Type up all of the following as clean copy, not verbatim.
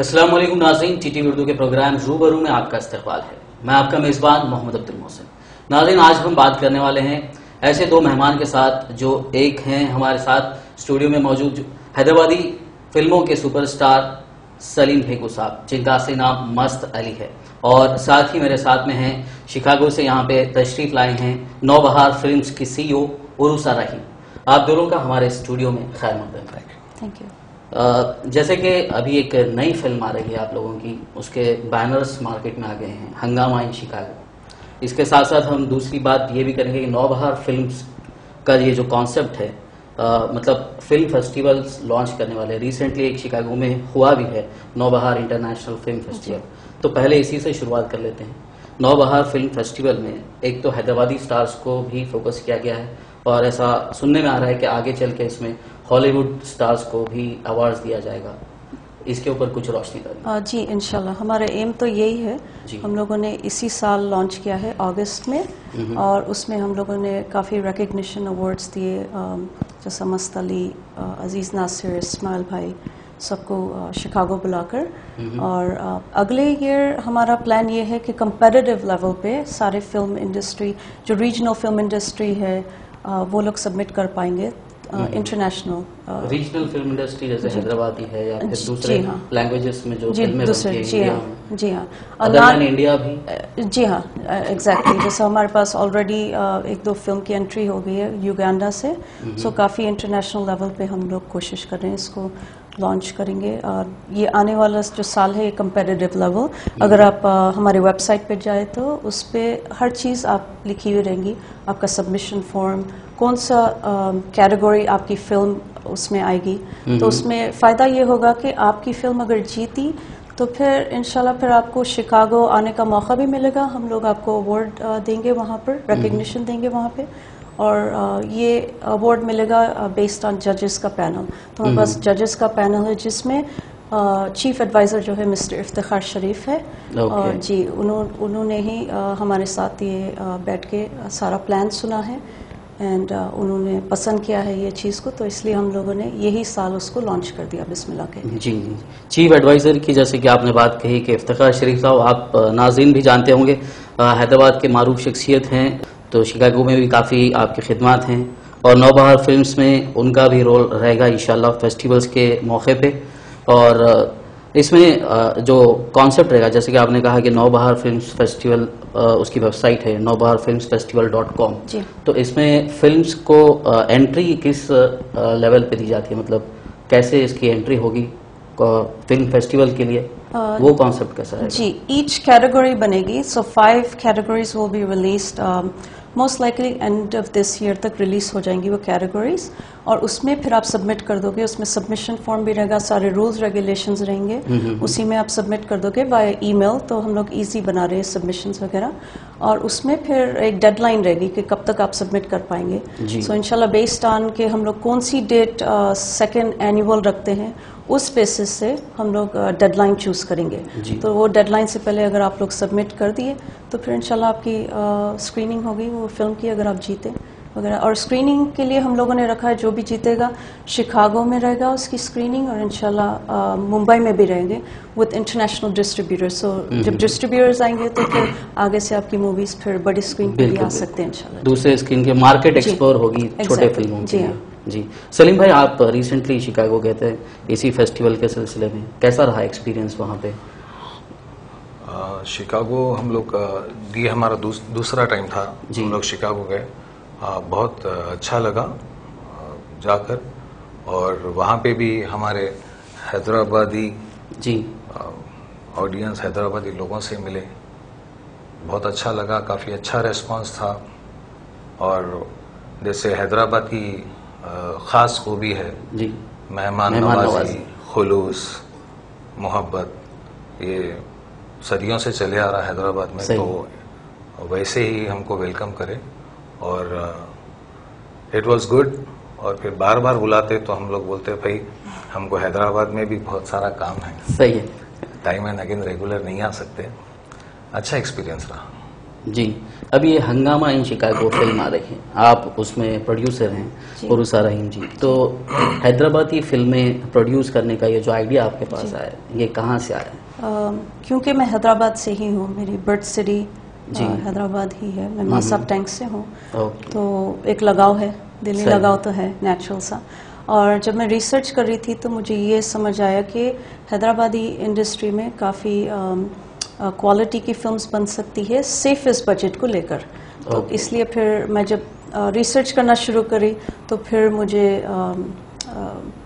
अस्सलाम वालेकुम नाज़रीन, टीटीवी उर्दू के प्रोग्राम रूबरू में आपका इस्तकबाल है। मैं आपका मेज़बान मोहम्मद अब्दुलमोहसिन। नाज़रीन, आज हम बात करने वाले हैं ऐसे दो मेहमान के साथ जो एक हैं हमारे साथ स्टूडियो में मौजूद हैदराबादी फिल्मों के सुपरस्टार सलीम फीकू साहब, जिनका असली नाम मस्त अली है, और साथ ही मेरे साथ में हैं शिकागो से यहाँ पे तशरीफ लाए हैं नौबहार फिल्म्स की CEO एरोसा राही। आप दोनों का हमारे स्टूडियो में खैर मकदम। Thank you. जैसे कि अभी एक नई फिल्म आ रही है आप लोगों की, उसके बैनर्स मार्केट में आ गए हैं, हंगामा इन शिकागो। इसके साथ साथ हम दूसरी बात ये भी करेंगे कि नौबहार फिल्म्स का ये जो कॉन्सेप्ट है, मतलब फिल्म फेस्टिवल्स लॉन्च करने वाले। रिसेंटली एक शिकागो में हुआ भी है नौबहार इंटरनेशनल फिल्म फेस्टिवल। तो पहले इसी से शुरुआत कर लेते हैं। नौबहार फिल्म फेस्टिवल में एक तो हैदराबादी स्टार्स को भी फोकस किया गया है, और ऐसा सुनने में आ रहा है कि आगे चल के इसमें हॉलीवुड स्टार्स को भी अवार्ड्स दिया जाएगा। इसके ऊपर कुछ रोशनी डालें। जी इंशाल्लाह, हमारा एम तो यही है। हम लोगों ने इसी साल लॉन्च किया है अगस्त में, और उसमें हम लोगों ने काफ़ी रिकग्निशन अवार्ड्स दिए, जैसा मस्त अली, अजीज नासिर, इस्माइल भाई, सबको शिकागो बुलाकर। और अगले ईयर हमारा प्लान ये है कि कंपेटिटिव लेवल पे सारे फिल्म इंडस्ट्री, जो रीजनल फिल्म इंडस्ट्री है, वो लोग सबमिट कर पाएंगे इंटरनेशनल। रीजनल फिल्म इंडस्ट्री जैसे हैदराबादी है या फिर दूसरे लैंग्वेजेस में जो फिल्में बनती हैं। जी हाँ अदर इंडिया भी। जी हाँ एग्जैक्टली, जैसे हमारे पास ऑलरेडी एक दो फिल्म की एंट्री हो गई है युगांडा से। सो काफ़ी इंटरनेशनल लेवल पे हम लोग कोशिश कर रहे हैं, इसको लॉन्च करेंगे। और ये आने वाला जो साल है ये कंपेटिटिव लेवल। अगर आप हमारे वेबसाइट पे जाए तो उस पर हर चीज़ आप लिखी हुई रहेंगी, आपका सबमिशन फॉर्म, कौन सा कैटेगरी आपकी फिल्म उसमें आएगी। तो उसमें फ़ायदा ये होगा कि आपकी फिल्म अगर जीती तो फिर इंशाल्लाह फिर आपको शिकागो आने का मौका भी मिलेगा। हम लोग आपको अवार्ड देंगे वहाँ पर, रिकग्निशन देंगे वहाँ पे, और ये अवार्ड मिलेगा बेस्ड ऑन जजेस का पैनल। तो हमारे पास जजेस का पैनल है जिसमें चीफ एडवाइज़र जो है मिस्टर इफ्तिखार शरीफ है। जी, उन्होंने ही हमारे साथ ये बैठ के सारा प्लान सुना है, एंड उन्होंने पसंद किया है ये चीज़ को, तो इसलिए हम लोगों ने यही साल उसको लॉन्च कर दिया बिस्मिल्लाह के। जी, चीफ एडवाइज़र की जैसे कि आपने बात कही कि इफ्तिखार शरीफ साहब, आप नाज़रीन भी जानते होंगे, हैदराबाद के मारूफ शख्सियत हैं, तो शिकागो में भी काफ़ी आपकी खिदमत हैं, और नौबहार फिल्म्स में उनका भी रोल रहेगा इंशाल्लाह फेस्टिवल्स के मौके पर। और इसमें जो कॉन्सेप्ट रहेगा, जैसे कि आपने कहा कि नौबहार फिल्म्स फेस्टिवल, उसकी वेबसाइट है naubaharfilmsfestival.com। तो इसमें फिल्म्स को एंट्री किस लेवल पे दी जाती है, मतलब कैसे इसकी एंट्री होगी फिल्म फेस्टिवल के लिए, वो कॉन्सेप्ट कैसा है? जी, ईच कैटेगरी बनेगी। So 5 categories will be released, most likely end of this year तक रिलीज़ हो जाएंगी वो कैटेगरीज। और उसमें फिर आप सबमिट कर दोगे, उसमें सबमिशन फॉर्म भी रहेगा, सारे रूल्स रेगुलेशंस रहेंगे, उसी में आप सबमिट कर दोगे बाय ईमेल। तो हम लोग इजी बना रहे हैं सबमिशंस वगैरह, और उसमें फिर एक डेडलाइन रहेगी कि कब तक आप सबमिट कर पाएंगे। सो इंशाल्लाह बेस्ड ऑन के हम लोग कौन सी डेट सेकेंड एनुअल रखते हैं, उस बेसिस से हम लोग डेडलाइन चूज़ करेंगे। तो वो डेडलाइन से पहले अगर आप लोग सबमिट कर दिए तो फिर इंशाल्लाह आपकी स्क्रीनिंग होगी वो फिल्म की, अगर आप जीते वगैरह। और स्क्रीनिंग के लिए हम लोगों ने रखा है जो भी जीतेगा शिकागो में रहेगा उसकी स्क्रीनिंग, और इंशाल्लाह मुंबई में भी रहेंगे विद इंटरनेशनल डिस्ट्रीब्यूटर्स। सो जब डिस्ट्रीब्यूटर्स आएंगे तो फिर आगे से आपकी मूवीज़ फिर बड़ी स्क्रीन पर भी आ सकते हैं इंशाल्लाह। दूसरे स्क्रीन के मार्केट एक्सप्लोर होगी छोटे फिल्मों की। जी सलीम भाई, आप रिसेंटली शिकागो गए थे इसी फेस्टिवल के सिलसिले में, कैसा रहा एक्सपीरियंस वहाँ पे? शिकागो हम लोग, ये हमारा दूसरा टाइम था हम लोग शिकागो गए। बहुत अच्छा लगा जाकर, और वहाँ पे भी हमारे हैदराबादी ऑडियंस, हैदराबादी लोगों से मिले, बहुत अच्छा लगा, काफ़ी अच्छा रेस्पॉन्स था। और जैसे हैदराबाद की ख़ास खूबी है मेहमान नवाजी, खुलूस, मोहब्बत, ये सदियों से चले आ रहा है हैदराबाद में, तो वैसे ही हमको वेलकम करें। और इट वाज गुड। और फिर बार बार बुलाते तो हम लोग बोलते भाई हमको हैदराबाद में भी बहुत सारा काम है, सही है, टाइम एंड अगेन रेगुलर नहीं आ सकते। अच्छा एक्सपीरियंस रहा। जी। अब ये हंगामा इन शिकागो फिल्म आ रही है, आप उसमें प्रोड्यूसर हैं उरुसा रहीम जी, तो हैदराबादी फिल्में प्रोड्यूस करने का ये जो आइडिया आपके पास आया ये कहाँ से आया? क्योंकि मैं हैदराबाद से ही हूँ, मेरी बर्थ सिटी हैदराबाद ही है, मैं मासाब टैंक से हूँ, तो एक लगाव है, दिली लगाव तो है नेचुरल सा। और जब मैं रिसर्च कर रही थी तो मुझे ये समझ आया कि हैदराबादी इंडस्ट्री में काफ़ी क्वालिटी की फिल्म्स बन सकती है सेफेस्ट बजट को लेकर, तो इसलिए फिर मैं जब रिसर्च करना शुरू करी तो फिर मुझे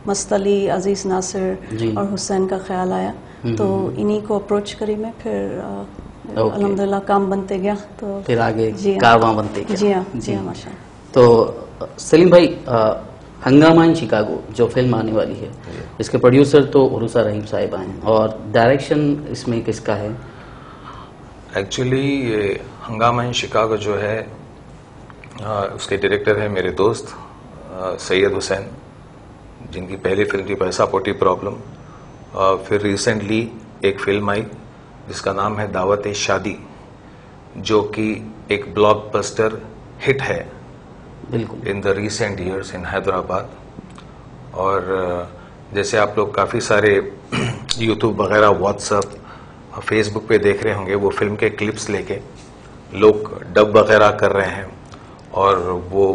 मस्त अली, अजीज नासिर और हुसैन का ख्याल आया, तो इन्हीं को अप्रोच करी मैं, फिर अल्हम्दुलिल्लाह काम बनते गया, तो फिर आगे कारवां बनते गया। जी हाँ जी हाँ माशाल्लाह। तो सलीम भाई, हंगामा इन शिकागो जो फिल्म आने वाली है इसके प्रोड्यूसर तो उरुसा रहीम साहिबा हैं और डायरेक्शन इसमें किसका है? एक्चुअली हंगामा इन शिकागो जो है उसके डायरेक्टर हैं मेरे दोस्त सैयद हुसैन, जिनकी पहली फिल्म थी पैसा पोटी प्रॉब्लम, फिर रिसेंटली एक फिल्म आई जिसका नाम है दावत शादी, जो कि एक ब्लॉकबस्टर हिट है बिल्कुल in the recent years in Hyderabad. और जैसे आप लोग काफ़ी सारे यूट्यूब वगैरह, व्हाट्सएप, फेसबुक पे देख रहे होंगे, वो फिल्म के क्लिप्स लेके लोग डब वगैरह कर रहे हैं, और वो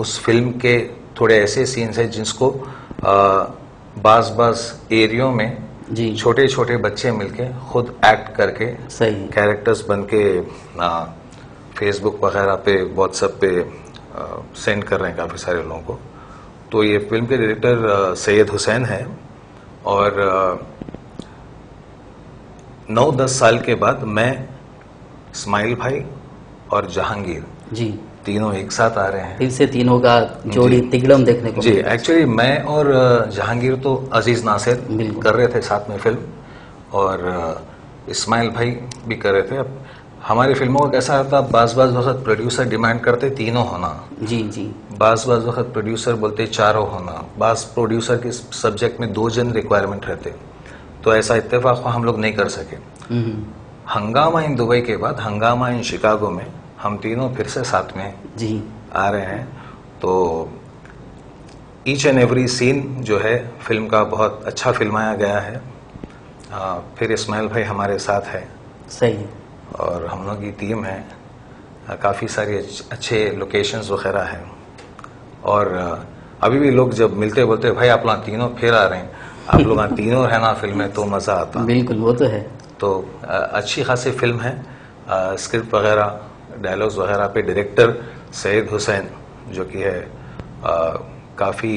उस फिल्म के थोड़े ऐसे सीन्स हैं जिसको बास एरियो में छोटे छोटे बच्चे मिलके खुद एक्ट करके सही कैरेक्टर्स बनके फेसबुक वगैरह पे, व्हाट्सएप पे सेंड कर रहे हैं काफ़ी सारे लोगों को। तो ये फिल्म के डायरेक्टर सैयद हुसैन हैं, और 9-10 साल के बाद मैं, इस्माइल भाई और जहांगीर जी तीनों एक साथ आ रहे हैं। फिर से तीनों का जोड़ी तिगड़म देखने को जी। एक्चुअली मैं और जहांगीर तो अजीज नासिर कर रहे थे साथ में फिल्म, और इस्माइल भाई भी कर रहे थे। अब हमारी फिल्मों का कैसा रहता, बाज़ वक्त प्रोड्यूसर डिमांड करते तीनों होना जी जी, बाज़ वक्त प्रोड्यूसर बोलते चारों होना, बास प्रोड्यूसर के सब्जेक्ट में 2 जन रिक्वायरमेंट रहते, तो ऐसा इत्तेफाक हम लोग नहीं कर सके। हंगामा इन दुबई के बाद हंगामा इन शिकागो में हम तीनों फिर से साथ में जी आ रहे हैं, तो ईच एंड एवरी सीन जो है फिल्म का बहुत अच्छा फिल्माया गया है। फिर इस्माइल भाई हमारे साथ है सही, और हम लोग की टीम है, काफ़ी सारे अच्छे लोकेशंस वगैरह हैं, और अभी भी लोग जब मिलते बोलते भाई आप लोग तीनों फिर आ रहे हैं, आप लोग तीनों है ना फिल्म में, तो मज़ा आता बिल्कुल। वो तो है, तो अच्छी खासी फिल्म है, स्क्रिप्ट वगैरह, डायलॉग्स वगैरह पे डायरेक्टर सैयद हुसैन जो कि है काफ़ी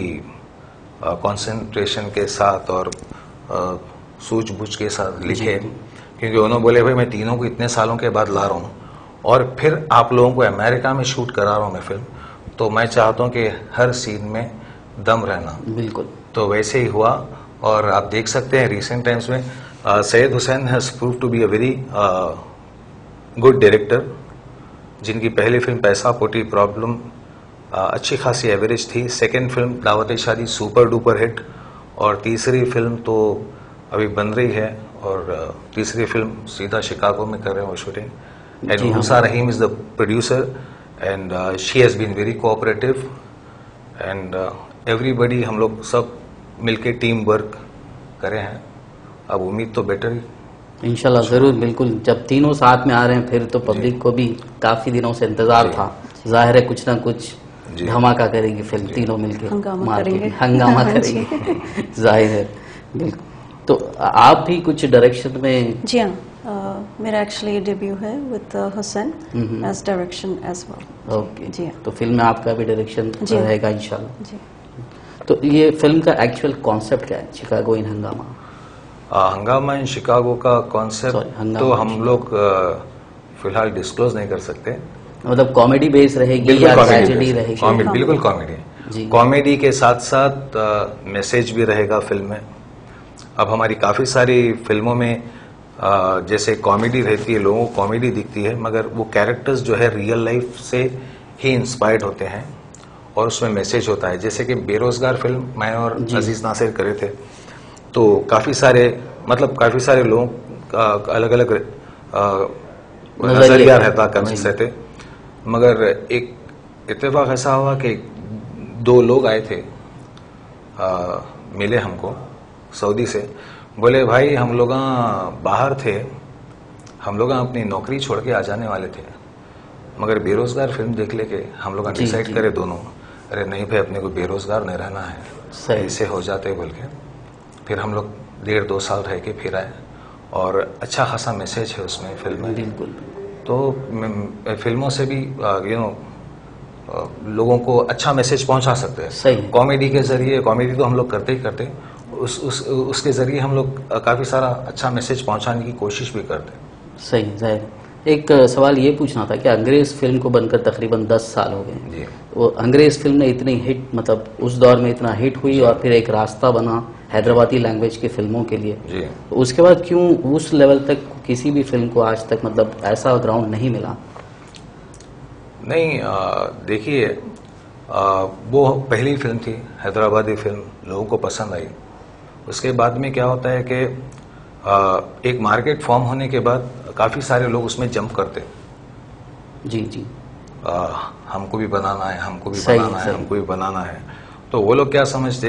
कंसंट्रेशन के साथ और सूझबूझ के साथ लिखे, क्योंकि उन्होंने बोले भाई मैं तीनों को इतने सालों के बाद ला रहा हूँ और फिर आप लोगों को अमेरिका में शूट करा रहा हूँ मैं फिल्म, तो मैं चाहता हूँ कि हर सीन में दम रहना बिल्कुल, तो वैसे ही हुआ। और आप देख सकते हैं रिसेंट टाइम्स में Syed Hussain has prove to be a very good director, जिनकी पहली फिल्म पैसा पोटी प्रॉब्लम अच्छी खासी एवरेज थी, सेकेंड फिल्म दावत शादी सुपर डुपर हिट, और तीसरी फिल्म तो अभी बन रही है, और तीसरी फिल्म सीधा शिकागो में कर रहे हैं वो shooting, and Urusa Rahim is the producer and she has been very cooperative and everybody, हम लोग सब मिलके टीम वर्क करे हैं। अब उम्मीद तो बेटर ही इंशाल्लाह ज़रूर बिल्कुल, जब तीनों साथ में आ रहे हैं फिर तो पब्लिक को भी काफ़ी दिनों से इंतज़ार था, जाहिर है कुछ ना कुछ धमाका करेगी फिल्म, तीनों मिलके हंगामा करेंगे जाहिर है बिल्कुल। तो आप भी कुछ डायरेक्शन में? जी हाँ, मेरा एक्चुअली डेब्यू है with Hussain as direction as well. Okay जी हाँ, तो फिल्म में आपका भी डायरेक्शन रहेगा इंशाल्लाह जी। तो ये फिल्म का एक्चुअल कॉन्सेप्ट क्या है, शिकागो इन हंगामा? हंगामा इन शिकागो का कॉन्सेप्ट तो हम लोग फिलहाल डिस्क्लोज नहीं कर सकते, मतलब कॉमेडी बेस रहेगी या ट्रेजेडी रहेगी? कॉमेडी, बिल्कुल कॉमेडी, कॉमेडी के साथ साथ मैसेज भी रहेगा फिल्म में। अब हमारी काफ़ी सारी फिल्मों में जैसे कॉमेडी रहती है, लोगों को कॉमेडी दिखती है, मगर वो कैरेक्टर्स जो है रियल लाइफ से ही इंस्पायर्ड होते हैं और उसमें मैसेज होता है। जैसे कि बेरोजगार फिल्म मैं और अजीज नासिर करे थे, तो काफ़ी सारे लोगों का अलग अलग नजरिया रहता कंसेप्ट थे, मगर एक इत्तेफाक ऐसा हुआ कि दो लोग आए थे, मिले हमको सऊदी से, बोले भाई हम लोग बाहर थे, हम लोग अपनी नौकरी छोड़ के आ जाने वाले थे, मगर बेरोजगार फिल्म देख ले के हम लोग डिसाइड करे दोनों, अरे नहीं भाई अपने को बेरोजगार नहीं रहना है, ऐसे हो जाते बोल के फिर हम लोग 1.5-2 साल रह के फिर आए और अच्छा खासा मैसेज है उसमें फिल्म में, बिल्कुल तो फिल्मों से भी यू नो लोगों को अच्छा मैसेज पहुंचा सकते हैं कॉमेडी के जरिए। कॉमेडी तो हम लोग करते ही करते उसके जरिए हम लोग काफ़ी सारा अच्छा मैसेज पहुंचाने की कोशिश भी करते हैं। सही जाहिर। एक सवाल ये पूछना था कि अंग्रेज़ फिल्म को बनकर तकरीबन 10 साल हो गए, वो अंग्रेज़ फिल्म ने इतनी हिट, मतलब उस दौर में इतना हिट हुई और फिर एक रास्ता बना हैदराबादी लैंग्वेज की फिल्मों के लिए जी। उसके बाद क्यों उस लेवल तक किसी भी फिल्म को आज तक मतलब ऐसा ग्राउंड नहीं मिला? नहीं देखिए वो पहली फिल्म थी हैदराबादी फिल्म, लोगों को पसंद आई। उसके बाद में क्या होता है कि एक मार्केट फॉर्म होने के बाद काफ़ी सारे लोग उसमें जंप करते जी जी, हमको भी बनाना है, हमको भी बनाना है, हमको भी बनाना है। तो वो लोग क्या समझते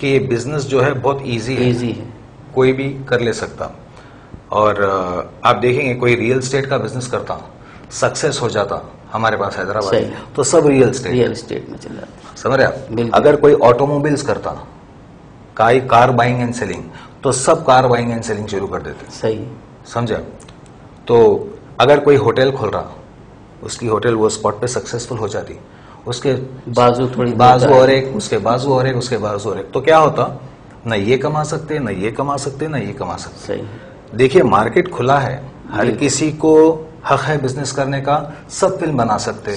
कि ये बिजनेस जो है बहुत इजी है, कोई भी कर ले सकता। और आप देखेंगे कोई रियल एस्टेट का बिजनेस करता सक्सेस हो जाता, हमारे पास हैदराबाद तो सब रियल एस्टेट में चल जाता, समझ रहे आप। अगर कोई ऑटोमोबाइल्स करता कार बाइंग एंड सेलिंग तो सब कार बाइंग एंड सेलिंग शुरू कर देते, सही समझा। तो अगर कोई होटल खोल रहा, उसकी होटल वो स्पॉट पे सक्सेसफुल हो जाती, उसके बाजू और एक, तो क्या होता ना ये कमा सकते, ना ये कमा सकते, ना ये कमा सकते। देखिए मार्केट खुला है, हर किसी को हक है बिजनेस करने का, सब फिल्म बना सकते,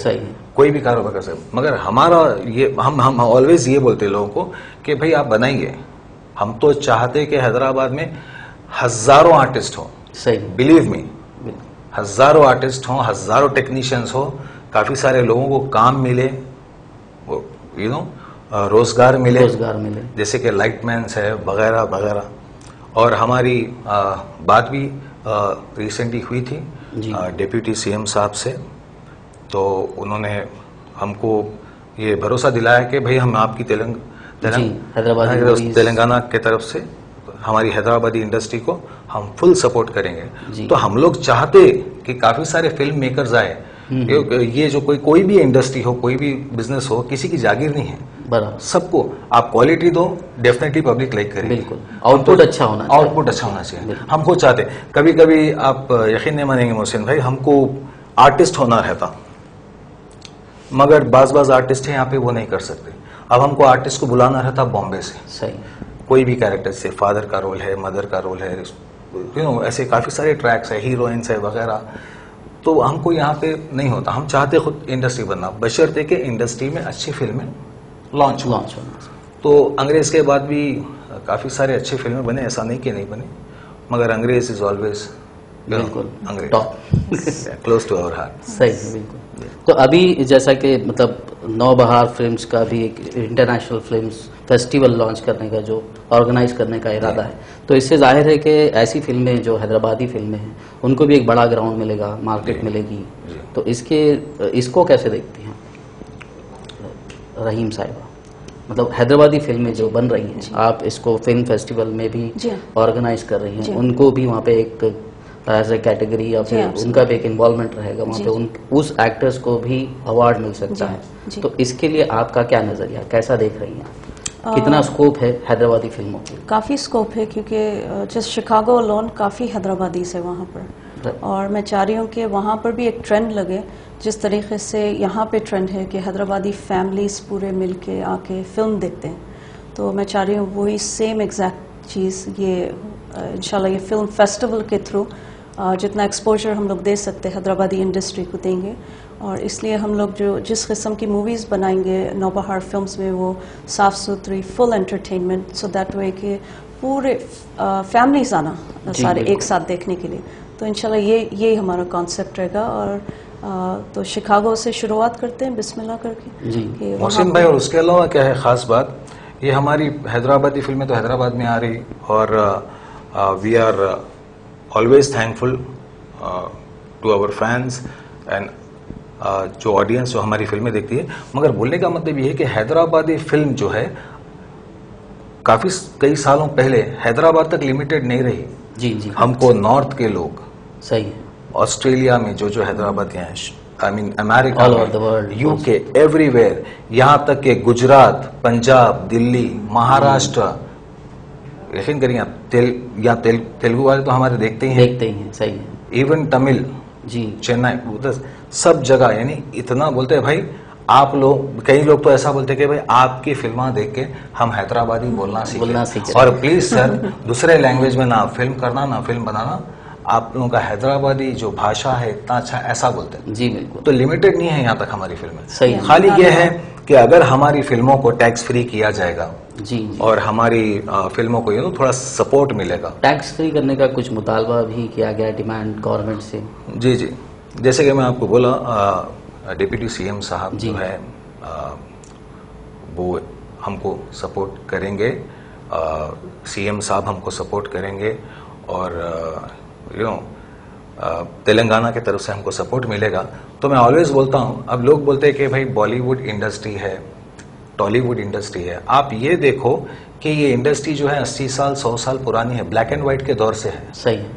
कोई भी कारोबार कर सकते। मगर हमारा ये हम ऑलवेज ये बोलते लोगों को कि भाई आप बनाइए, हम तो चाहते कि हैदराबाद में हजारों आर्टिस्ट हों, बिलीव मी, हजारों आर्टिस्ट हों, हजारों टेक्नीशियंस हों, काफी सारे लोगों को काम मिले, यू नो रोजगार मिले जैसे कि लाइटमैन्स है वगैरह वगैरह। और हमारी बात भी रिसेंटली हुई थी डिप्यूटी सीएम साहब से, तो उन्होंने हमको ये भरोसा दिलाया कि भाई हम आपकी तेलंगाना की तरफ से हमारी हैदराबादी इंडस्ट्री को हम फुल सपोर्ट करेंगे। तो हम लोग चाहते कि काफ़ी सारे फिल्म मेकर्स आए, ये जो कोई भी इंडस्ट्री हो, कोई भी बिजनेस हो, किसी की जागीर नहीं है, सबको आप क्वालिटी दो, डेफिनेटली पब्लिक लाइक करेगी, बिल्कुल आउटपुट अच्छा होना चाहिए। हमको चाहते, कभी कभी आप यकीन नहीं मानेंगे मोहसिन भाई, हमको आर्टिस्ट होना रहता मगर बाज आर्टिस्ट है यहाँ पे, वो नहीं कर सकते। अब हमको आर्टिस्ट को बुलाना रहता बॉम्बे से, सही, कोई भी कैरेक्टर से, फादर का रोल है, मदर का रोल है, यू नो ऐसे काफ़ी सारे ट्रैक्स है, हीरोइंस है वगैरह, तो हमको यहाँ पे नहीं होता। हम चाहते खुद इंडस्ट्री बनना, बशर्ते कि इंडस्ट्री में अच्छी फिल्में लॉन्च हो। तो अंग्रेज़ के बाद भी काफ़ी सारे अच्छे फिल्में बने, ऐसा नहीं कि नहीं बने, मगर Angrez is always close to our heart. सही है, बिल्कुल। तो अभी जैसा कि मतलब नौबहार फिल्म्स का भी एक इंटरनेशनल फिल्म्स फेस्टिवल लॉन्च करने का जो ऑर्गेनाइज करने का इरादा है, तो इससे जाहिर है कि ऐसी फिल्में जो हैदराबादी फिल्में हैं उनको भी एक बड़ा ग्राउंड मिलेगा, मार्केट मिलेगी। तो इसको कैसे देखती हैं रहीम साहिबा, मतलब हैदराबादी फिल्में जो बन रही हैं, आप इसको फिल्म फेस्टिवल में भी ऑर्गेनाइज कर रही हैं, उनको भी वहाँ पे एक एज ए कैटेगरी या फिर उनका भी एक इन्वॉल्वमेंट रहेगा वहाँ पे, उस एक्टर्स को भी अवार्ड मिल सकता है। तो इसके लिए आपका क्या नज़रिया, कैसा देख रही हैं आप, कितना स्कोप है हैदराबादी फिल्मों के? काफ़ी स्कोप है, क्योंकि जस्ट शिकागो लोन काफ़ी हैदराबादी से वहाँ पर, और मैं चाह रही हूँ कि वहाँ पर भी एक ट्रेंड लगे, जिस तरीके से यहाँ पर ट्रेंड है कि हैदराबादी फैमिलीज पूरे मिल के आके फिल्म देखते हैं। तो मैं चाह रही हूँ वही सेम एग्जैक्ट चीज़ ये इंशाल्लाह ये फिल्म फेस्टिवल के थ्रू जितना एक्सपोजर हम लोग दे सकते हैं हैदराबादी इंडस्ट्री को देंगे। और इसलिए हम लोग जो जिस किस्म की मूवीज़ बनाएंगे नौबहार फिल्म्स में, वो साफ़ सुथरी full entertainment, so that way कि पूरे फैमिलीज आना सारे एक साथ देखने के लिए। तो इंशाल्लाह ये हमारा कॉन्सेप्ट रहेगा। और तो शिकागो से शुरुआत करते हैं बिस्मिल्लाह करके मोहसिन भाई। और उसके अलावा क्या है ख़ास बात, ये हमारी हैदराबादी फिल्में तो हैदराबाद में आ रही, और we are always thankful to our fans and जो ऑडियंस जो हमारी फिल्में देखती है। मगर बोलने का मतलब ये है कि हैदराबादी फिल्म जो है कई सालों पहले हैदराबाद तक लिमिटेड नहीं रही। जी जी, हमको नॉर्थ के लोग, सही, ऑस्ट्रेलिया में जो हैदराबाद के हैं, I mean America, UK, everywhere, यहाँ तक के गुजरात, पंजाब, दिल्ली, महाराष्ट्र, लेकिन करिए तेलुगु वाले तो हमारे देखते ही हैं, सही है, इवन तमिल जी, चेन्नई, उधर सब जगह। यानी इतना बोलते हैं भाई आप लोग, कई लोग तो ऐसा बोलते हैं कि भाई आपकी फिल्में देख के हम हैदराबादी बोलना सीखे। और प्लीज सर दूसरे लैंग्वेज में ना फिल्म करना ना फिल्म बनाना, आप लोगों का हैदराबादी जो भाषा है इतना अच्छा, ऐसा बोलते हैं। जी बिल्कुल, तो लिमिटेड नहीं है यहाँ तक हमारी फिल्में, सही। खाली ये है कि अगर हमारी फिल्मों को टैक्स फ्री किया जाएगा जी और हमारी फिल्मों को ये थोड़ा सपोर्ट मिलेगा। टैक्स फ्री करने का कुछ मुतालबा भी किया गया, डिमांड गवर्नमेंट से। जी जी, जैसे कि मैं आपको बोला डिप्टी सीएम साहब जो है वो हमको सपोर्ट करेंगे, सीएम साहब हमको सपोर्ट करेंगे और यू नो तेलंगाना की तरफ से हमको सपोर्ट मिलेगा। तो मैं ऑलवेज बोलता हूँ, अब लोग बोलते हैं कि भाई बॉलीवुड इंडस्ट्री है, टॉलीवुड इंडस्ट्री है। आप ये देखो कि ये इंडस्ट्री जो है 80 साल 100 साल पुरानी है, ब्लैक एंड व्हाइट के दौर से है, सही है।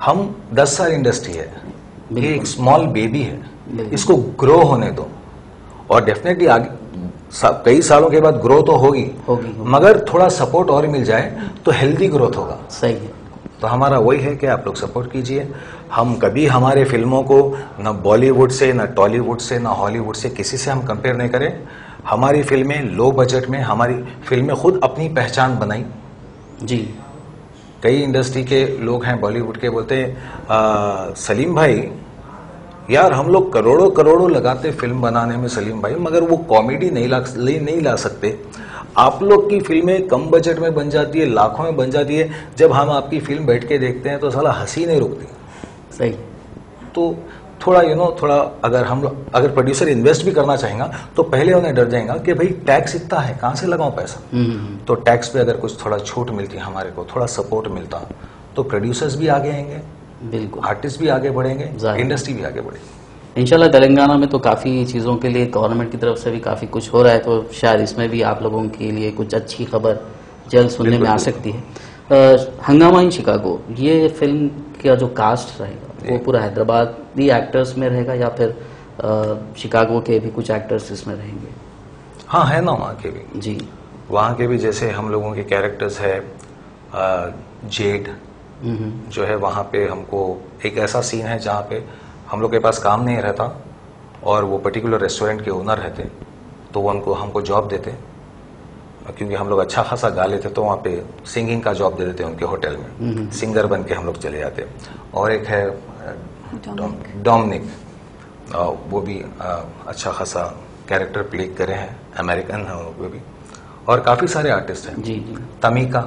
हम 10 साल इंडस्ट्री है, ये एक स्मॉल बेबी है, इसको ग्रो होने दो। और डेफिनेटली आगे कई सालों के बाद ग्रो तो होगी, मगर थोड़ा सपोर्ट और मिल जाए तो हेल्दी ग्रोथ होगा, सही है। तो हमारा वही है कि आप लोग सपोर्ट कीजिए। हम कभी हमारे फिल्मों को ना बॉलीवुड से, ना टॉलीवुड से, ना हॉलीवुड से, किसी से हम कंपेयर नहीं करें। हमारी फिल्में लो बजट में, हमारी फिल्में खुद अपनी पहचान बनाई। जी, कई इंडस्ट्री के लोग हैं बॉलीवुड के, बोलते हैं सलीम भाई यार हम लोग करोड़ों करोड़ों लगाते फिल्म बनाने में सलीम भाई, मगर वो कॉमेडी नहीं ला सकते। आप लोग की फिल्में कम बजट में बन जाती है, लाखों में बन जाती है। जब हम आपकी फिल्म बैठ के देखते हैं तो साला हंसी नहीं रुकती, सही। तो थोड़ा थोड़ा अगर प्रोड्यूसर इन्वेस्ट भी करना चाहेगा तो पहले उन्हें डर जाएगा कि भाई टैक्स इतना है, कहाँ से लगाऊं पैसा। तो टैक्स पे अगर कुछ थोड़ा छूट मिलती हमारे को, थोड़ा सपोर्ट मिलता, तो प्रोड्यूसर्स भी आगे आएंगे, बिल्कुल, आर्टिस्ट भी आगे बढ़ेंगे, इंडस्ट्री भी आगे बढ़ेगी इंशाल्लाह। तेलंगाना में तो काफ़ी चीज़ों के लिए गवर्नमेंट की तरफ से भी काफ़ी कुछ हो रहा है, तो शायद इसमें भी आप लोगों के लिए कुछ अच्छी खबर जल्द सुनने में आ सकती है। हंगामा इन शिकागो, ये फिल्म का जो कास्ट रहेगा वो पूरा हैदराबादी एक्टर्स में रहेगा या फिर शिकागो के भी कुछ एक्टर्स इसमें रहेंगे? हाँ है ना, वहाँ के भी, जी वहाँ के भी, जैसे हम लोगों के कैरेक्टर्स है जेड जो है, वहाँ पे हमको एक ऐसा सीन है जहाँ पे हम लोग के पास काम नहीं रहता और वो पर्टिकुलर रेस्टोरेंट के ओनर रहते, तो वो उनको हमको जॉब देते, क्योंकि हम लोग अच्छा खासा गा लेते तो वहाँ पे सिंगिंग का जॉब दे देते उनके होटल में, सिंगर बन के हम लोग चले जाते। और एक है डोमिनिक, वो भी अच्छा खासा कैरेक्टर प्ले करे हैं, अमेरिकन है वो भी। और काफ़ी सारे आर्टिस्ट हैं, तमीका,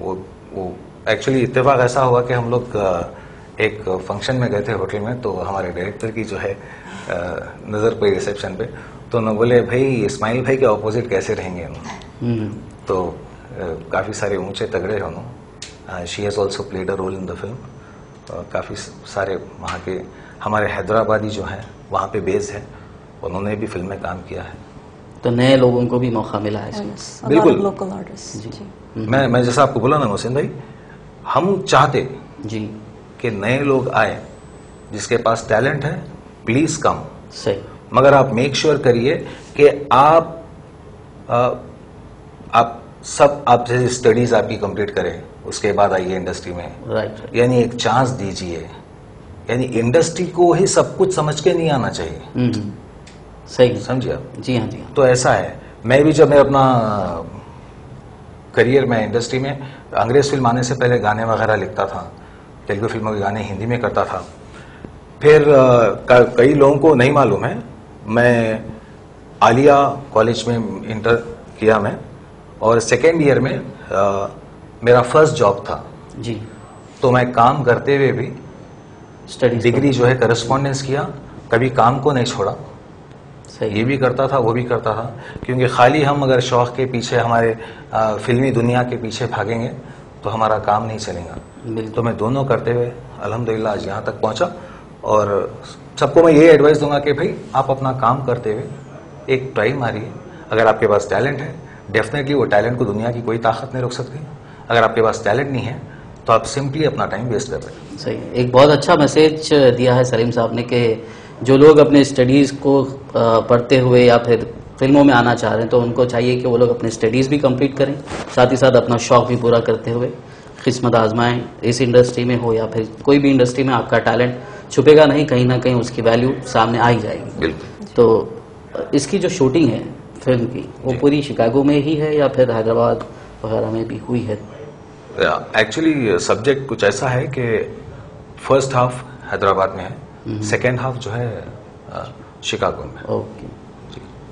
वो एक्चुअली इत्तेफाक ऐसा हुआ कि हम लोग एक फंक्शन में गए थे होटल में, तो हमारे डायरेक्टर की जो है नज़र पड़ी रिसेप्शन पे, तो उन्होंने बोले भाई इस्माइल भाई के ऑपोजिट कैसे रहेंगे हम, तो काफ़ी सारे ऊंचे तगड़े हैं उन्होंने। She has also played a role in the film. काफ़ी सारे वहाँ के हमारे हैदराबादी जो हैं वहाँ पे बेस्ड हैं, उन्होंने भी फिल्म में काम किया है, तो नए लोगों को भी मौका मिला है इसमें, बिल्कुल। मैं जैसा आपको बोला ना मोहसिन भाई, हम चाहते जी कि नए लोग आए, जिसके पास टैलेंट है प्लीज कम, सही, मगर आप मेक श्योर करिए कि आप जैसे स्टडीज आपकी कंप्लीट करें, उसके बाद आइए इंडस्ट्री में, राइट। यानी एक चांस दीजिए, यानी इंडस्ट्री को ही सब कुछ समझ के नहीं आना चाहिए, सही, समझिए आप। जी हाँ जी हाँ। तो ऐसा है, मैं भी जब मैं अपना करियर में इंडस्ट्री में अंग्रेज फिल्म आने से पहले गाने वगैरह लिखता था, तेलुगु फिल्मों के गाने हिंदी में करता था। फिर कई लोगों को नहीं मालूम है, मैं आलिया कॉलेज में इंटर किया मैं, और सेकेंड ईयर में मेरा फर्स्ट जॉब था जी। तो मैं काम करते हुए भी स्टडी डिग्री जो है करस्पॉन्डेंस किया, कभी काम को नहीं छोड़ा, ये भी करता था वो भी करता था, क्योंकि खाली हम अगर शौक के पीछे, हमारे फिल्मी दुनिया के पीछे भागेंगे तो हमारा काम नहीं चलेगा। तो मैं दोनों करते हुए अल्हम्दुलिल्लाह आज यहाँ तक पहुँचा। और सबको मैं ये एडवाइस दूंगा कि भाई आप अपना काम करते हुए एक ट्राई मारिए। अगर आपके पास टैलेंट है, डेफिनेटली वो टैलेंट को दुनिया की कोई ताकत नहीं रोक सकती। अगर आपके पास टैलेंट नहीं है तो आप सिंपली अपना टाइम वेस्ट कर रहे हैं। सही है। एक बहुत अच्छा मैसेज दिया है सलीम साहब ने कि जो लोग अपने स्टडीज़ को पढ़ते हुए या फिर फिल्मों में आना चाह रहे हैं तो उनको चाहिए कि वो लोग अपने स्टडीज़ भी कंप्लीट करें, साथ ही साथ अपना शौक़ भी पूरा करते हुए किस्मत आजमाएं। इस इंडस्ट्री में हो या फिर कोई भी इंडस्ट्री में आपका टैलेंट छुपेगा नहीं, कहीं ना कहीं उसकी वैल्यू सामने आ ही जाएगी। बिल्कुल। तो इसकी जो शूटिंग है फिल्म की वो पूरी शिकागो में ही है या फिर हैदराबाद वगैरह में भी हुई है? एक्चुअली सब्जेक्ट कुछ ऐसा है कि फर्स्ट हाफ हैदराबाद में है, सेकेंड हाफ जो है शिकागो में। ओके।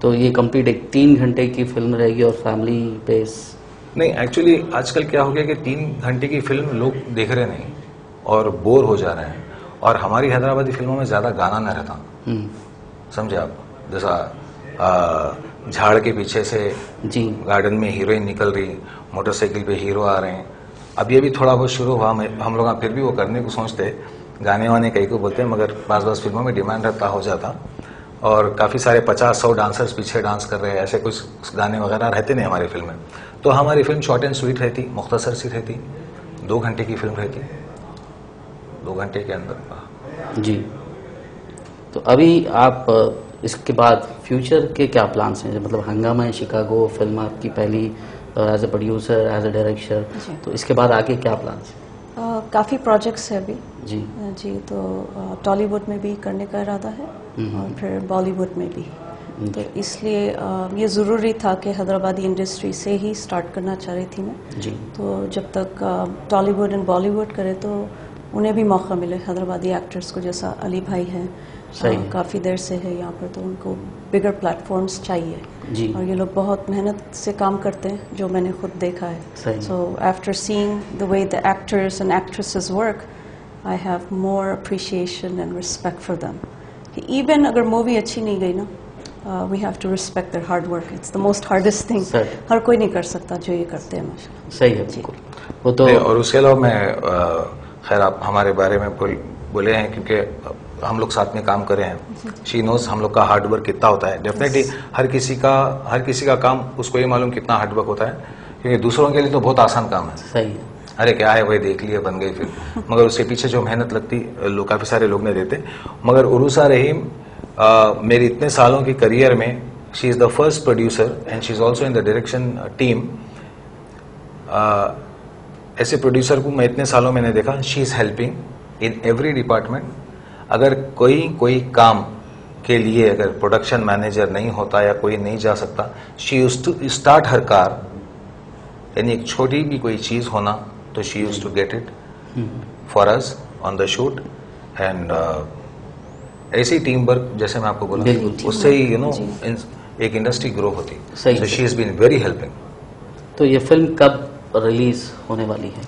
तो ये कंप्लीट एक 3 घंटे की फिल्म रहेगी और फैमिली बेस नहीं। एक्चुअली आजकल क्या हो गया कि 3 घंटे की फिल्म लोग देख रहे नहीं और बोर हो जा रहे हैं। और हमारी हैदराबादी फिल्मों में ज़्यादा गाना ना रहता, समझे आप? जैसा झाड़ के पीछे से जी गार्डन में हीरोइन निकल रही, मोटरसाइकिल पे हीरो आ रहे हैं। अब ये भी थोड़ा बहुत शुरू हुआ, हम लोग फिर भी वो करने को सोचते, गाने वाने कई को बोलते हैं, मगर बास फिल्मों में डिमांड रहता हो जाता। और काफ़ी सारे 50-100 डांसर्स पीछे डांस कर रहे हैं, ऐसे कुछ गाने वगैरह रहते नहीं हमारी फिल्म में। तो हमारी फिल्म शॉर्ट एंड स्वीट रहती, मुख्तसर सी रहती, 2 घंटे की फिल्म रहती, 2 घंटे के अंदर जी। तो अभी आप इसके बाद फ्यूचर के क्या प्लान्स हैं? मतलब हंगामा है शिकागो फिल्म आपकी पहली as a producer, as a director, तो इसके बाद आगे क्या प्लान्स हैं? काफ़ी प्रोजेक्ट्स हैं अभी जी जी। तो टॉलीवुड में भी करने का इरादा है और फिर बॉलीवुड में भी। तो इसलिए ये ज़रूरी था कि हैदराबादी इंडस्ट्री से ही स्टार्ट करना चाह रही थी मैं जी। तो जब तक टॉलीवुड एंड बॉलीवुड करे तो उन्हें भी मौका मिले हैदराबादी एक्टर्स को, जैसा अली भाई हैं काफ़ी देर से है यहाँ पर, तो उनको बिगर प्लेटफॉर्म्स चाहिए जी। और ये लोग बहुत मेहनत से काम करते हैं, जो मैंने खुद देखा है। So after seeing the way the actors and actresses work, I have more appreciation and respect for them. कि इवन अगर मूवी अच्छी नहीं गई ना, we have to respect their hard work. It's the most hardest thing, हर कोई नहीं कर सकता जो ये करते हैं। माशाल्लाह सही है जी। वो तो और उसके अलावा मैं खैर आप हमारे बारे में बोले हैं क्योंकि हम लोग साथ में काम कर रहे हैं। शी नोज़ हम लोग का हार्डवर्क कितना होता है। डेफिनेटली हर किसी का काम उसको ये मालूम कितना हार्डवर्क होता है, क्योंकि दूसरों के लिए तो बहुत आसान काम है। सही है। अरे क्या है वही देख लिया बन गई फिल्म, मगर उसके पीछे जो मेहनत लगती काफ़ी सारे लोग नहीं देते। मगर उरूसा रहीम मेरे इतने सालों के करियर में she is the first producer and she is also in the direction team. ऐसे प्रोड्यूसर को मैं इतने सालों में नहीं देखा। She is helping in every department. अगर कोई काम के लिए अगर प्रोडक्शन मैनेजर नहीं होता या कोई नहीं जा सकता, she used to start her car, यानी एक छोटी भी कोई चीज़ होना तो she used to get it for us on the shoot. And ऐसी टीम वर्क जैसे मैं आपको बोला, उससे ही यू नो एक इंडस्ट्री ग्रो होती। So she is been very helping. तो ये फिल्म कब रिलीज होने वाली है?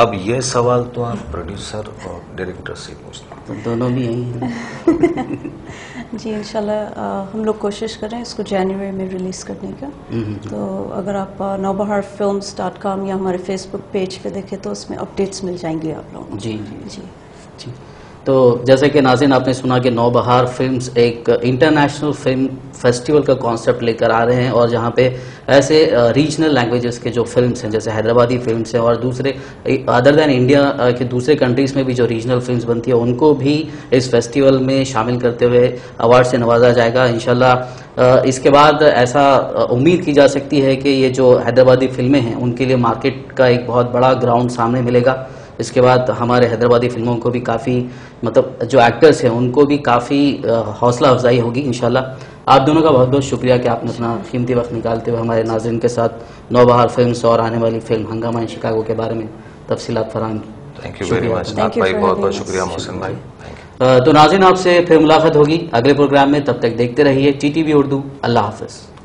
अब ये सवाल तो आप प्रोड्यूसर और डायरेक्टर से पूछना, तो दोनों भी यही हैं जी। इंशाल्लाह हम लोग कोशिश कर रहे हैं इसको जनवरी में रिलीज़ करने का। तो अगर आप naubaharfilms.com या हमारे फेसबुक पेज पे देखें तो उसमें अपडेट्स मिल जाएंगे आप लोगों को। जी जी जी। तो जैसे कि नाज़रीन आपने सुना कि नौबहार फिल्म्स एक इंटरनेशनल फिल्म फेस्टिवल का कॉन्सेप्ट लेकर आ रहे हैं, और जहां पे ऐसे रीजनल लैंग्वेजेस के जो फिल्म्स हैं, जैसे हैदराबादी फिल्म्स हैं और दूसरे अदर दैन इंडिया के दूसरे कंट्रीज़ में भी जो रीजनल फिल्म्स बनती है, उनको भी इस फेस्टिवल में शामिल करते हुए अवार्ड से नवाजा जाएगा इंशाल्लाह। इसके बाद ऐसा उम्मीद की जा सकती है कि ये जो हैदराबादी फिल्में हैं उनके लिए मार्केट का एक बहुत बड़ा ग्राउंड सामने मिलेगा। इसके बाद हमारे हैदराबादी फिल्मों को भी काफ़ी मतलब जो एक्टर्स हैं उनको भी काफ़ी हौसला अफजाई होगी इंशाल्लाह। आप दोनों का बहुत बहुत शुक्रिया कि आपने अपना कीमती वक्त निकालते हुए हमारे नाज़रीन के साथ नौबहार फिल्म्स और आने वाली फिल्म हंगामा इन शिकागो के बारे में तफसीलात फराहम की। Thank you very much. आप भाई बहुत बहुत शुक्रिया मोहसिन भाई। तो नाज़रीन आपसे फिर मुलाकात होगी अगले प्रोग्राम में, तब तक देखते रहिए टीटीवी उर्दू। अल्लाह हाफ़िज़।